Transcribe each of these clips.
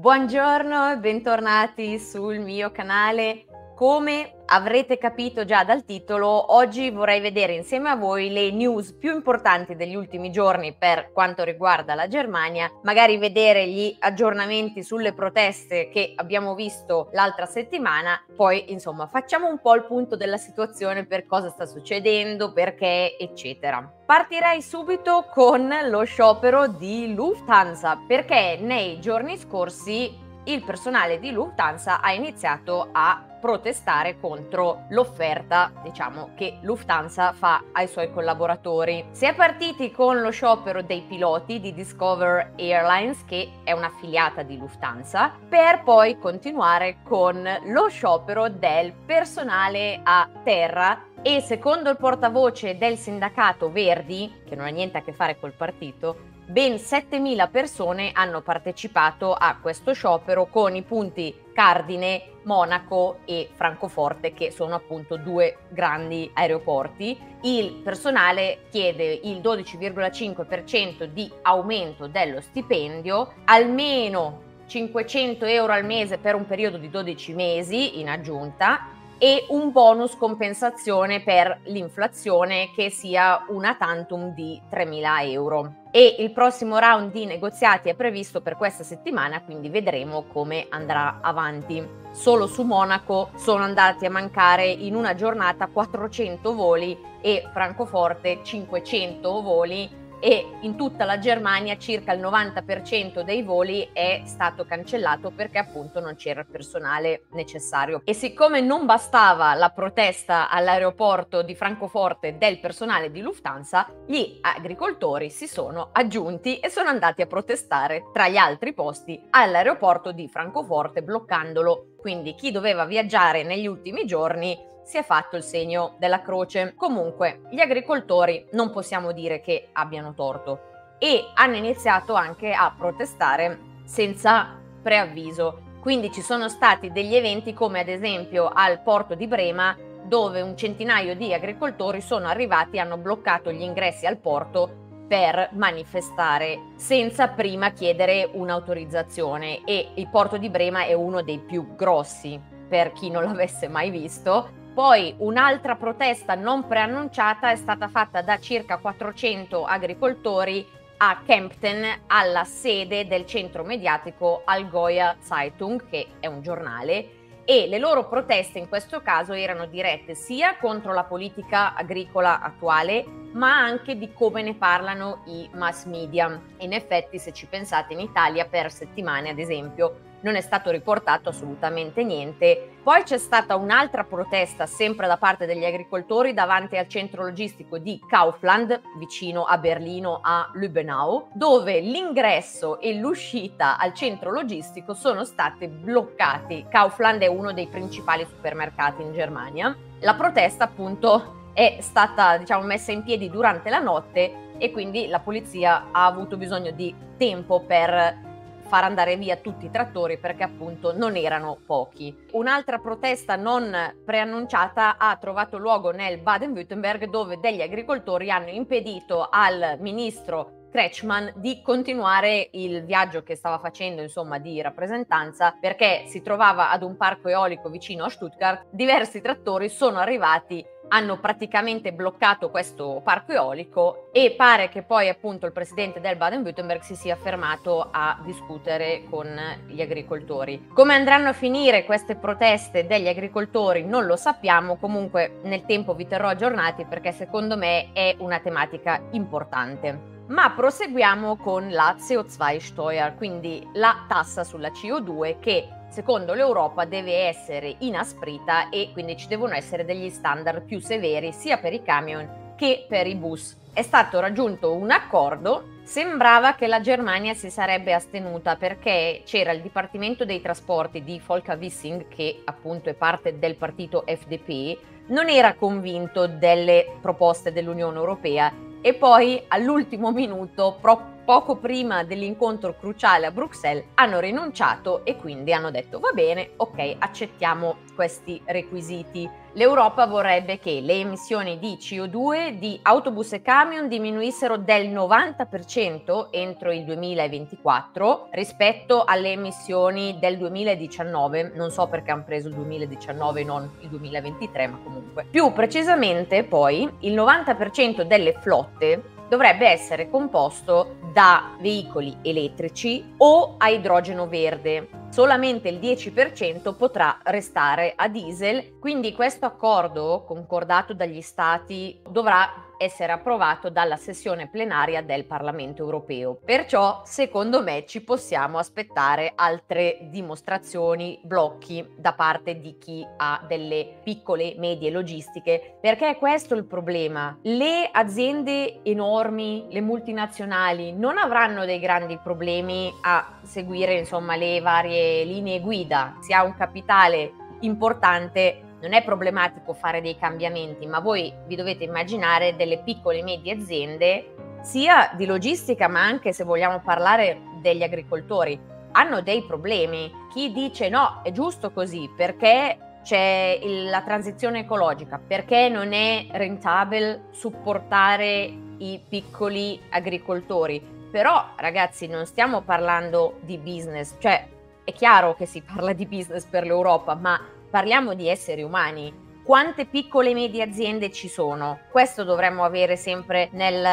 Buongiorno e bentornati sul mio canale. Come avrete capito già dal titolo, oggi vorrei vedere insieme a voi le news più importanti degli ultimi giorni per quanto riguarda la Germania, magari vedere gli aggiornamenti sulle proteste che abbiamo visto l'altra settimana, poi insomma facciamo un po' il punto della situazione per cosa sta succedendo, perché eccetera. Partirei subito con lo sciopero di Lufthansa, perché nei giorni scorsi il personale di Lufthansa ha iniziato a protestare contro l'offerta, diciamo, che Lufthansa fa ai suoi collaboratori. Si è partiti con lo sciopero dei piloti di Discover Airlines, che è un'affiliata di Lufthansa, per poi continuare con lo sciopero del personale a terra. E secondo il portavoce del sindacato Verdi, che non ha niente a che fare col partito, ben 7.000 persone hanno partecipato a questo sciopero con i punti Cardine, Monaco e Francoforte, che sono appunto due grandi aeroporti. Il personale chiede il 12,5% di aumento dello stipendio, almeno 500 euro al mese per un periodo di 12 mesi in aggiunta e un bonus compensazione per l'inflazione che sia una tantum di 3.000 euro. E il prossimo round di negoziati è previsto per questa settimana, quindi vedremo come andrà avanti. Solo su Monaco sono andati a mancare in una giornata 400 voli e Francoforte 500 voli, e in tutta la Germania circa il 90% dei voli è stato cancellato perché appunto non c'era il personale necessario. E siccome non bastava la protesta all'aeroporto di Francoforte del personale di Lufthansa, gli agricoltori si sono aggiunti e sono andati a protestare tra gli altri posti all'aeroporto di Francoforte, bloccandolo. Quindi chi doveva viaggiare negli ultimi giorni si è fatto il segno della croce. Comunque gli agricoltori non possiamo dire che abbiano torto e hanno iniziato anche a protestare senza preavviso. Quindi ci sono stati degli eventi come ad esempio al porto di Brema, dove un centinaio di agricoltori sono arrivati e hanno bloccato gli ingressi al porto per manifestare senza prima chiedere un'autorizzazione, e il porto di Brema è uno dei più grossi per chi non l'avesse mai visto. Poi un'altra protesta non preannunciata è stata fatta da circa 400 agricoltori a Kempten, alla sede del centro mediatico Algoya Zeitung, che è un giornale, e le loro proteste in questo caso erano dirette sia contro la politica agricola attuale, ma anche di come ne parlano i mass media. In effetti, se ci pensate, in Italia per settimane, ad esempio, non è stato riportato assolutamente niente. Poi c'è stata un'altra protesta sempre da parte degli agricoltori davanti al centro logistico di Kaufland, vicino a Berlino, a Lübbenau, dove l'ingresso e l'uscita al centro logistico sono state bloccati. Kaufland è uno dei principali supermercati in Germania. La protesta appunto è stata, diciamo, messa in piedi durante la notte, e quindi la polizia ha avuto bisogno di tempo per far andare via tutti i trattori, perché appunto non erano pochi. Un'altra protesta non preannunciata ha trovato luogo nel Baden-Württemberg, dove degli agricoltori hanno impedito al ministro Kretschmann di continuare il viaggio che stava facendo, insomma, di rappresentanza, perché si trovava ad un parco eolico vicino a Stuttgart. Diversi trattori sono arrivati, hanno praticamente bloccato questo parco eolico, e pare che poi appunto il presidente del Baden-Württemberg si sia fermato a discutere con gli agricoltori. Come andranno a finire queste proteste degli agricoltori non lo sappiamo, comunque nel tempo vi terrò aggiornati perché secondo me è una tematica importante. Ma proseguiamo con la CO2-Steuer, quindi la tassa sulla CO2 che secondo l'Europa deve essere inasprita, e quindi ci devono essere degli standard più severi sia per i camion che per i bus. È stato raggiunto un accordo. Sembrava che la Germania si sarebbe astenuta perché c'era il Dipartimento dei Trasporti di Volker Wissing, che appunto è parte del partito FDP, non era convinto delle proposte dell'Unione Europea, e poi all'ultimo minuto, proprio poco prima dell'incontro cruciale a Bruxelles hanno rinunciato e quindi hanno detto va bene, ok, accettiamo questi requisiti. L'Europa vorrebbe che le emissioni di CO2 di autobus e camion diminuissero del 90% entro il 2024 rispetto alle emissioni del 2019, non so perché hanno preso il 2019 non il 2023, ma comunque. Più precisamente poi il 90% delle flotte dovrebbe essere composto da veicoli elettrici o a idrogeno verde. Solamente il 10% potrà restare a diesel, quindi questo accordo concordato dagli Stati dovrà essere approvato dalla sessione plenaria del Parlamento europeo. Perciò, secondo me, ci possiamo aspettare altre dimostrazioni, blocchi da parte di chi ha delle piccole medie logistiche, perché è questo il problema. Le aziende enormi, le multinazionali, non avranno dei grandi problemi a seguire, insomma, le varie linee guida. Se ha un capitale importante, non è problematico fare dei cambiamenti, ma voi vi dovete immaginare delle piccole e medie aziende, sia di logistica, ma anche se vogliamo parlare degli agricoltori, hanno dei problemi. Chi dice no, è giusto così, perché c'è la transizione ecologica, perché non è rentabile supportare i piccoli agricoltori. Però, ragazzi, non stiamo parlando di business, cioè è chiaro che si parla di business per l'Europa, ma parliamo di esseri umani. Quante piccole e medie aziende ci sono? Questo dovremmo avere sempre nel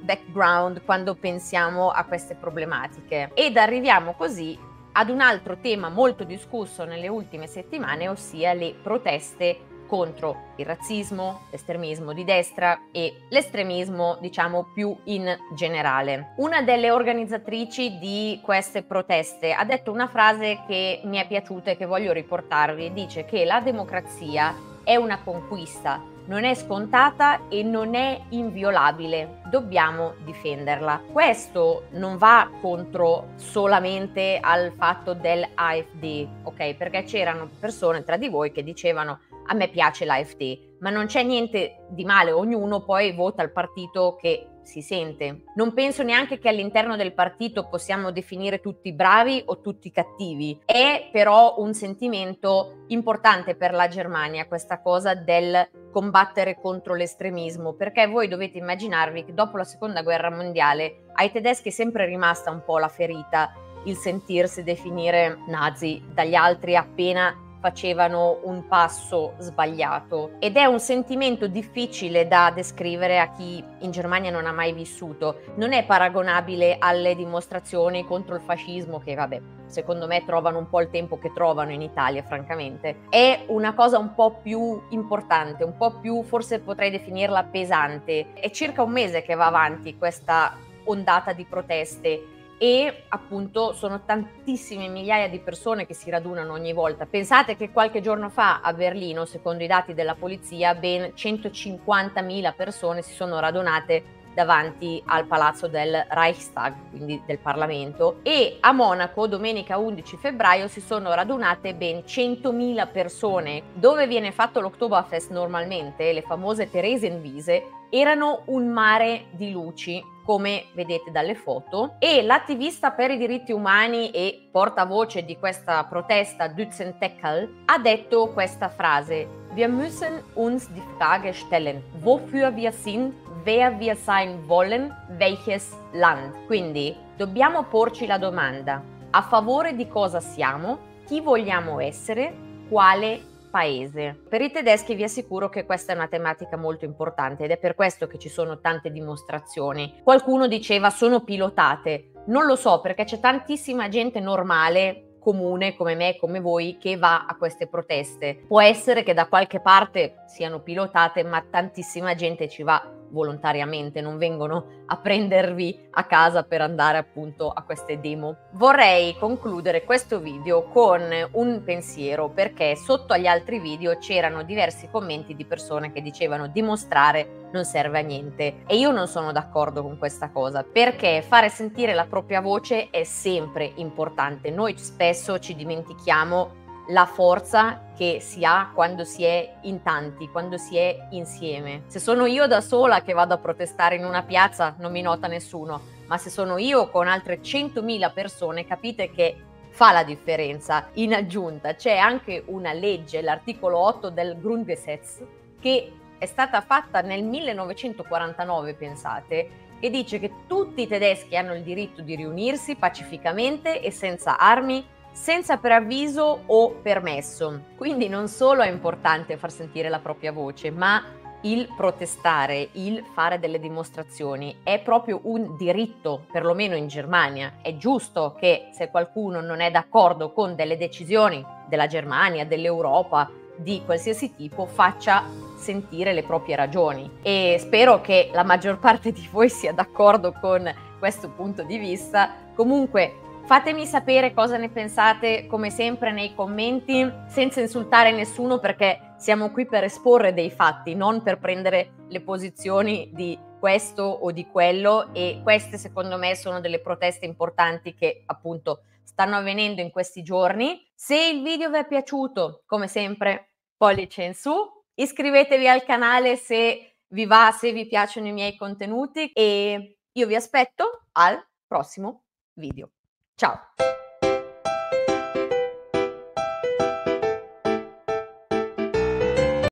background quando pensiamo a queste problematiche. Ed arriviamo così ad un altro tema molto discusso nelle ultime settimane, ossia le proteste contro il razzismo, l'estremismo di destra e l'estremismo, diciamo, più in generale. Una delle organizzatrici di queste proteste ha detto una frase che mi è piaciuta e che voglio riportarvi. Dice che la democrazia è una conquista, non è scontata e non è inviolabile. Dobbiamo difenderla. Questo non va contro solamente al fatto dell'AfD, ok? Perché c'erano persone tra di voi che dicevano a me piace l'AfD, ma non c'è niente di male, ognuno poi vota il partito che si sente. Non penso neanche che all'interno del partito possiamo definire tutti bravi o tutti cattivi. È però un sentimento importante per la Germania questa cosa del combattere contro l'estremismo, perché voi dovete immaginarvi che dopo la seconda guerra mondiale ai tedeschi è sempre rimasta un po' la ferita, il sentirsi definire nazi dagli altri appena facevano un passo sbagliato, ed è un sentimento difficile da descrivere a chi in Germania non ha mai vissuto. Non è paragonabile alle dimostrazioni contro il fascismo che, vabbè, secondo me trovano un po' il tempo che trovano in Italia, francamente. È una cosa un po' più importante, un po' più, forse potrei definirla pesante. È circa un mese che va avanti questa ondata di proteste e appunto sono tantissime migliaia di persone che si radunano ogni volta. Pensate che qualche giorno fa a Berlino, secondo i dati della polizia, ben 150.000 persone si sono radunate davanti al palazzo del Reichstag, quindi del Parlamento, e a Monaco domenica 11 febbraio si sono radunate ben 100.000 persone. Dove viene fatto l'Oktoberfest normalmente, le famose Theresienwiese, erano un mare di luci, come vedete dalle foto, e l'attivista per i diritti umani e portavoce di questa protesta, Dutzend Teckel, ha detto questa frase: Wir müssen uns die Frage stellen, wofür wir sind, wer wir sein wollen, welches Land. Quindi dobbiamo porci la domanda: a favore di cosa siamo, chi vogliamo essere, quale paese. Per i tedeschi vi assicuro che questa è una tematica molto importante ed è per questo che ci sono tante dimostrazioni. Qualcuno diceva sono pilotate, non lo so, perché c'è tantissima gente normale, comune, come me, come voi, che va a queste proteste. Può essere che da qualche parte siano pilotate, ma tantissima gente ci va volontariamente, non vengono a prendervi a casa per andare appunto a queste demo. Vorrei concludere questo video con un pensiero, perché sotto agli altri video c'erano diversi commenti di persone che dicevano dimostrare non serve a niente, e io non sono d'accordo con questa cosa, perché fare sentire la propria voce è sempre importante. Noi spesso ci dimentichiamo la forza che si ha quando si è in tanti, quando si è insieme. Se sono io da sola che vado a protestare in una piazza, non mi nota nessuno, ma se sono io con altre 100.000 persone, capite che fa la differenza. In aggiunta c'è anche una legge, l'articolo 8 del Grundgesetz, che è stata fatta nel 1949, pensate, che dice che tutti i tedeschi hanno il diritto di riunirsi pacificamente e senza armi, senza preavviso o permesso. Quindi non solo è importante far sentire la propria voce, ma il protestare, il fare delle dimostrazioni è proprio un diritto, perlomeno in Germania. È giusto che se qualcuno non è d'accordo con delle decisioni della Germania, dell'Europa, di qualsiasi tipo, faccia sentire le proprie ragioni. E spero che la maggior parte di voi sia d'accordo con questo punto di vista. Comunque, fatemi sapere cosa ne pensate, come sempre nei commenti, senza insultare nessuno, perché siamo qui per esporre dei fatti, non per prendere le posizioni di questo o di quello, e queste secondo me sono delle proteste importanti che appunto stanno avvenendo in questi giorni. Se il video vi è piaciuto, come sempre, pollice in su, iscrivetevi al canale se vi va, se vi piacciono i miei contenuti, e io vi aspetto al prossimo video. Ciao!